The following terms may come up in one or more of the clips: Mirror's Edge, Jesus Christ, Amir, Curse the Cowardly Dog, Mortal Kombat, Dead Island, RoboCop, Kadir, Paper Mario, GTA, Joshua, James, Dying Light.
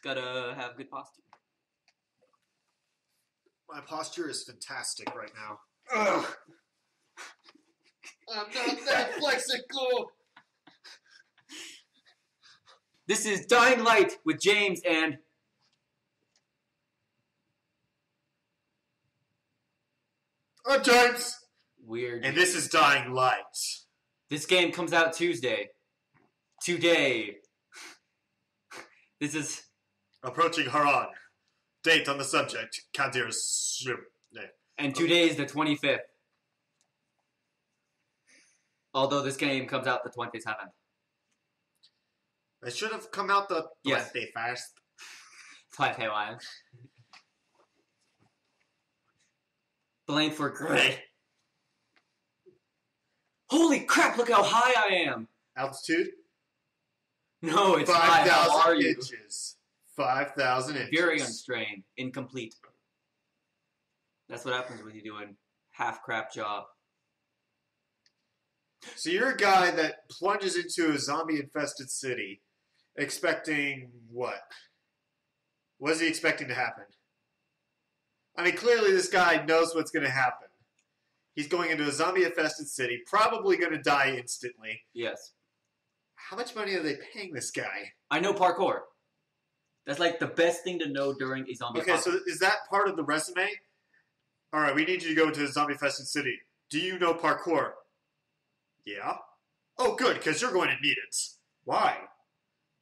Just gotta have good posture. My posture is fantastic right now. Ugh. I'm not that flexible. This is Dying Light with James and... I'm James. Weird. And this is Dying Light. This game comes out Tuesday. Today. This is... Approaching Haran. Date on the subject, Kadir's... And today is the 25th. Although this game comes out the 27th. It should have come out the 21st. 21. Blame for gray. Holy crap, look how high I am! Altitude? No, it's 5,000 how are you? Inches. 5,000 inches. Very unstrained. Incomplete. That's what happens when you do a half-crap job. So you're a guy that plunges into a zombie-infested city, expecting what? What is he expecting to happen? I mean, clearly this guy knows what's going to happen. He's going into a zombie-infested city, probably going to die instantly. Yes. How much money are they paying this guy? I know parkour. That's like the best thing to know during a zombie apocalypse. Okay, so is that part of the resume? All right, we need you to go into a zombie-infested city. Do you know parkour? Yeah. Oh, good, because you're going to need it. Why?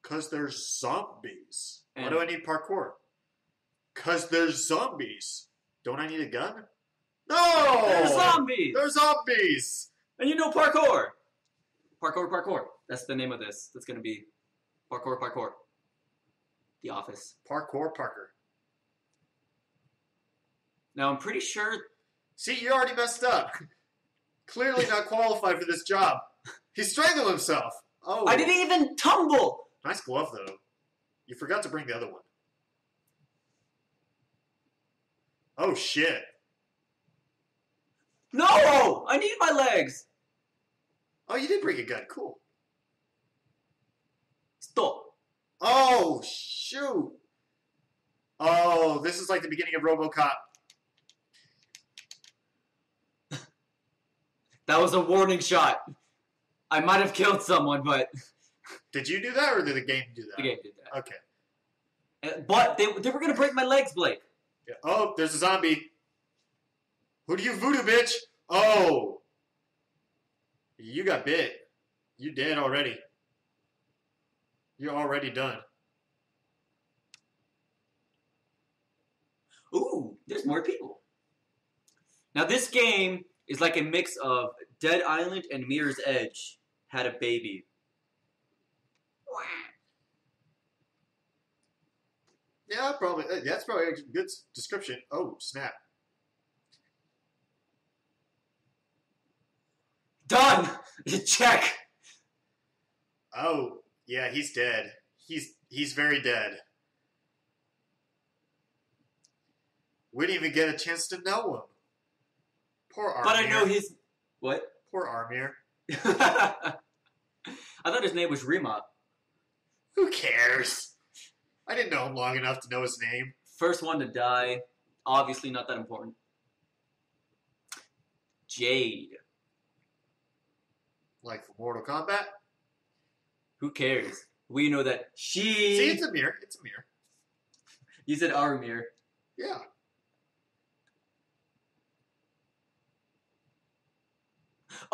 Because there's zombies. And why do I need parkour? Because there's zombies. Don't I need a gun? No! There's zombies! There's zombies! And you know parkour! Parkour, parkour. That's the name of this. That's going to be parkour, parkour. The Office. Parkour, Parker. Now, I'm pretty sure... See, you already messed up. Clearly not qualified for this job. He strangled himself. Oh, I didn't even tumble. Nice glove, though. You forgot to bring the other one. Oh, shit. No! I need my legs. Oh, you did bring a gun. Cool. Stop. Oh, shoot. Oh, this is like the beginning of RoboCop. That was a warning shot. I might have killed someone, but... Did you do that, or did the game do that? The game did that. Okay. But they were going to break my legs, Blake. Yeah. Oh, there's a zombie. Who do you voodoo, bitch? Oh. You got bit. You dead already. You're already done. Ooh, there's more people. Now, this game... It's like a mix of Dead Island and Mirror's Edge had a baby. Yeah, probably. That's probably a good description. Oh, snap. Done! Check! Oh, yeah, he's dead. He's very dead. We didn't even get a chance to know him. Poor Amir. But I know his... What? Poor Amir. I thought his name was Rima. Who cares? I didn't know him long enough to know his name. First one to die. Obviously not that important. Jade. Like for Mortal Kombat? Who cares? We know that she... See, it's Amir. It's Amir. You said Amir. Yeah.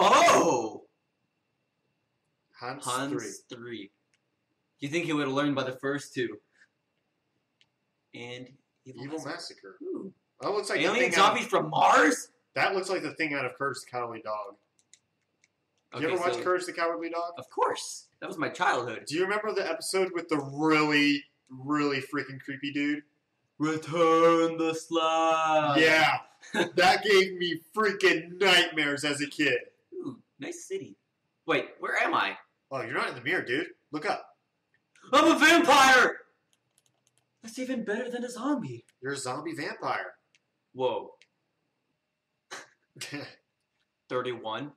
Oh! Hans 3. You think he would have learned by the first two? And Evil Massacre. Ooh. That looks like alien zombies from Mars. That looks like the thing out of Curse the Cowardly Dog. Okay, you ever watch Curse the Cowardly Dog? Of course. That was my childhood. Do you remember the episode with the really, really freaking creepy dude? Return the slime. Yeah. That gave me freaking nightmares as a kid. Ooh, nice city. Wait, where am I? Oh, you're not in the mirror, dude. Look up. I'm a vampire! That's even better than a zombie. You're a zombie vampire. Whoa. 31?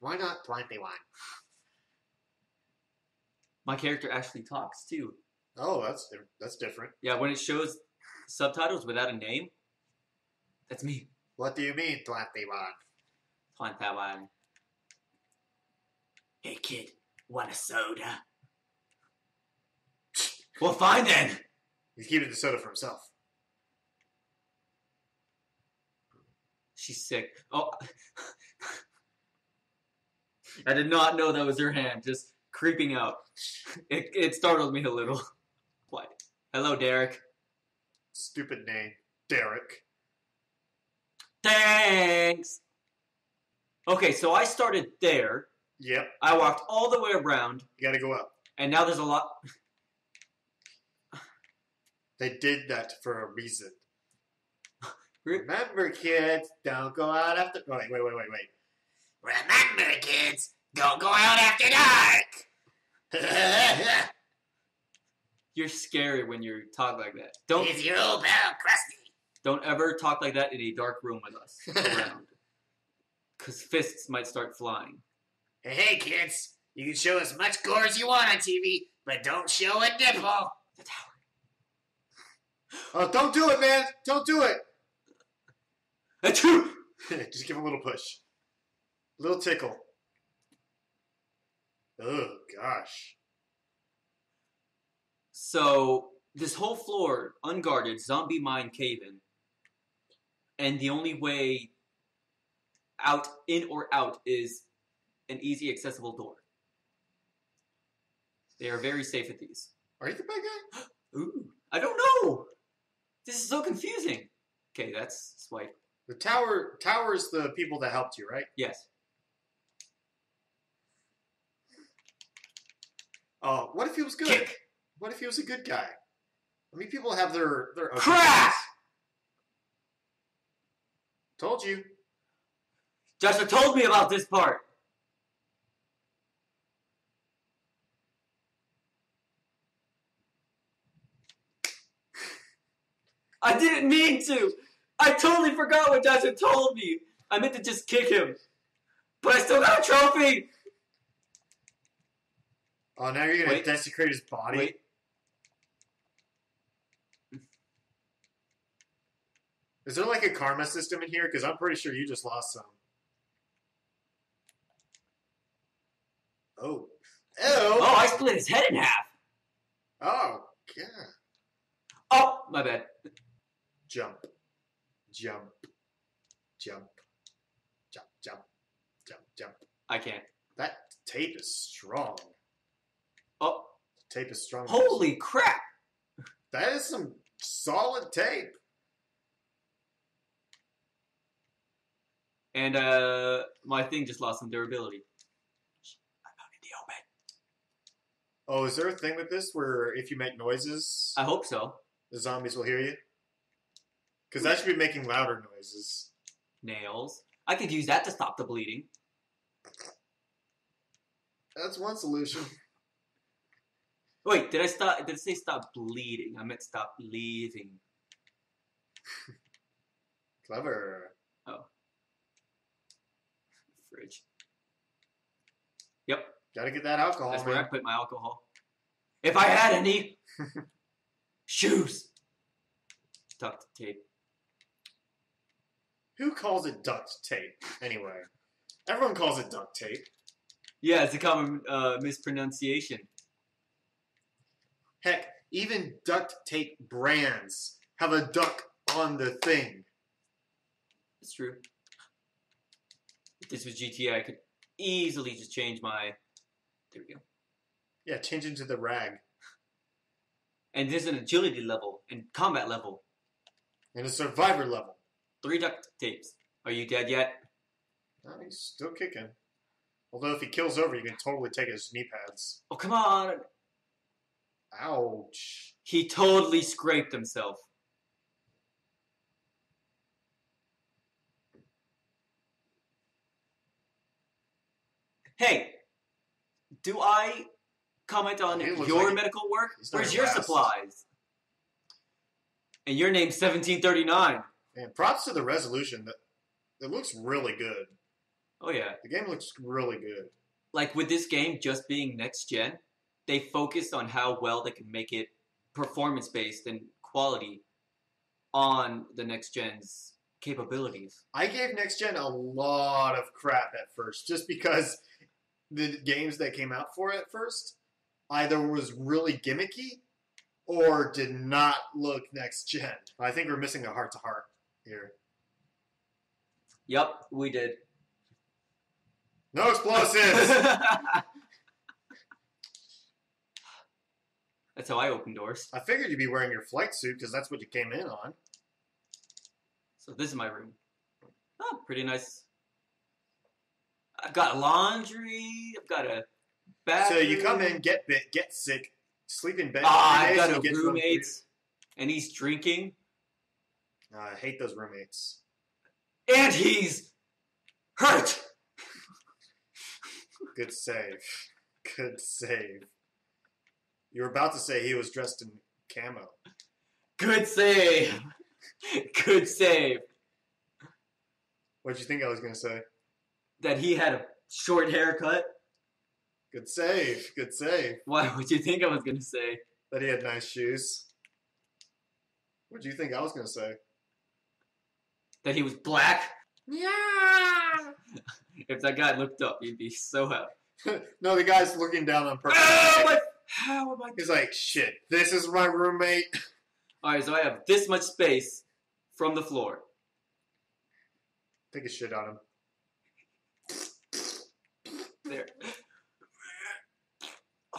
Why not 21? My character actually talks, too. Oh, that's different. Yeah, when it shows subtitles without a name, that's me. What do you mean, 21? 21. Hey, kid, want a soda? Well, fine then. He's keeping the soda for himself. She's sick. Oh, I did not know that was her hand just creeping out. It startled me a little. What? Hello, Derek. Stupid name, Derek. Thanks. Okay, so I started there. Yep. I walked all the way around. You gotta go up. And now there's a lot. They did that for a reason. Remember, kids, don't go out after... Wait. Remember, kids, don't go out after dark. You're scary when you talk like that. Don't. He's your old pal, Krusty. Don't ever talk like that in a dark room with us around. Because fists might start flying. Hey, kids, you can show as much gore as you want on TV, but don't show a nipple. The tower. Oh, don't do it, man! Don't do it! Achoo! Just give him a little push. A little tickle. Oh, gosh. So, this whole floor, unguarded, zombie mine cave-in. And the only way out, in or out, is an easy, accessible door. They are very safe at these. Are you the bad guy? Ooh, I don't know! This is so confusing. Okay, that's swipe. The tower is the people that helped you, right? Yes. Oh, what if he was good? Kick. What if he was a good guy? I mean, people have their crap. Told you. Joshua told me about this part. I didn't mean to. I totally forgot what Joshua told me. I meant to just kick him. But I still got a trophy. Oh, now you're going to desecrate his body? Wait. Is there like a karma system in here? Because I'm pretty sure you just lost some. Oh. Ew. Oh, I split his head in half. Oh, God. Oh, my bad. Jump. I can't. That tape is strong. Oh. The tape is strong. Holy crap! That is some solid tape. And, my thing just lost some durability. I'm out in the open. Oh, is there a thing with this where if you make noises... I hope so. The zombies will hear you? Because that should be making louder noises. Nails. I could use that to stop the bleeding. That's one solution. Wait, did I say stop bleeding? I meant stop leaving. Clever. Oh. Fridge. Yep. Gotta get that alcohol. That's where I put my alcohol. If I had any. Shoes. Duct tape. Who calls it duct tape, anyway? Everyone calls it duct tape. Yeah, it's a common mispronunciation. Heck, even duct tape brands have a duck on the thing. It's true. If this was GTA, I could easily just change my... There we go. Yeah, change into the rag. And there's an agility level, and combat level. And a survivor level. 3 duct tapes. Are you dead yet? No, he's still kicking. Although if he kills over, you can totally take his knee pads. Oh, come on! Ouch. He totally scraped himself. Hey! Do I comment on your medical work? Where's your supplies? And your name's 1739. And props to the resolution. That looks really good. Oh, yeah. The game looks really good. Like, with this game just being next-gen, they focused on how well they can make it performance-based and quality on the next-gen's capabilities. I gave next-gen a lot of crap at first, just because the games that came out for it at first either was really gimmicky or did not look next-gen. I think we're missing a heart-to-heart here. Yep, we did. No explosives! That's how I open doors. I figured you'd be wearing your flight suit, because that's what you came in on. So this is my room. Oh, pretty nice. I've got laundry, I've got a bathroom. So you come in, get bit, get sick, sleep in bed. I've got a roommate, and he's drinking. I hate those roommates. And he's hurt! Good save. Good save. You were about to say he was dressed in camo. Good save! Good save! What'd you think I was going to say? That he had a short haircut? Good save. Good save. What would you think I was going to say? That he had nice shoes. What'd you think I was going to say? That he was black? Yeah! If that guy looked up, he'd be so happy. No, the guy's looking down on purpose. Oh, my, how am I? He's like, shit, this is my roommate. Alright, so I have this much space from the floor. Take a shit on him. There.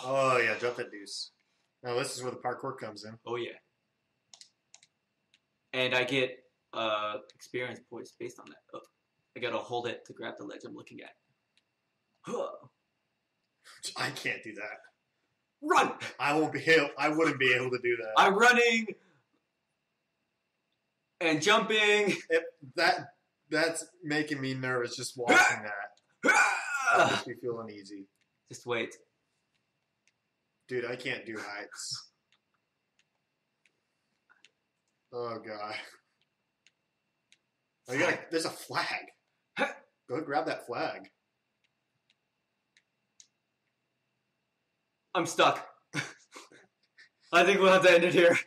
Oh, yeah, drop that deuce. Now, this is where the parkour comes in. Oh, yeah. And I get... experience points based on that. Oh, I gotta hold it to grab the ledge I'm looking at. Huh. I can't do that. Run! I won't be able, I wouldn't be able to do that. I'm running and jumping. That's making me nervous just watching that. That makes me feel uneasy. Just wait. Dude, I can't do heights. Oh god. Oh, there's a flag. Go grab that flag. I'm stuck. I think we'll have to end it here.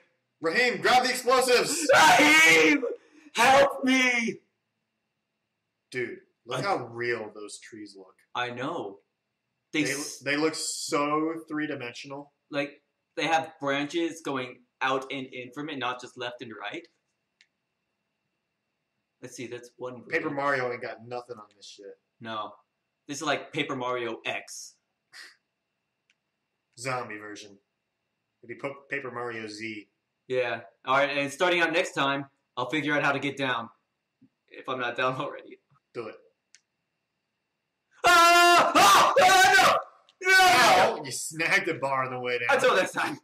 Raheem, grab the explosives! Raheem! Help me! Dude, look how real those trees look. I know. They look so three-dimensional. Like, they have branches going out and in from it, not just left and right. Let's see, that's one... Paper Mario ain't got nothing on this shit. No. This is like Paper Mario X. Zombie version. Maybe Paper Mario Z. Yeah. Alright, and starting out next time, I'll figure out how to get down. If I'm not down already. Do it. Ah! Ah! No! No! Ow! You snagged the bar on the way down. Until next time.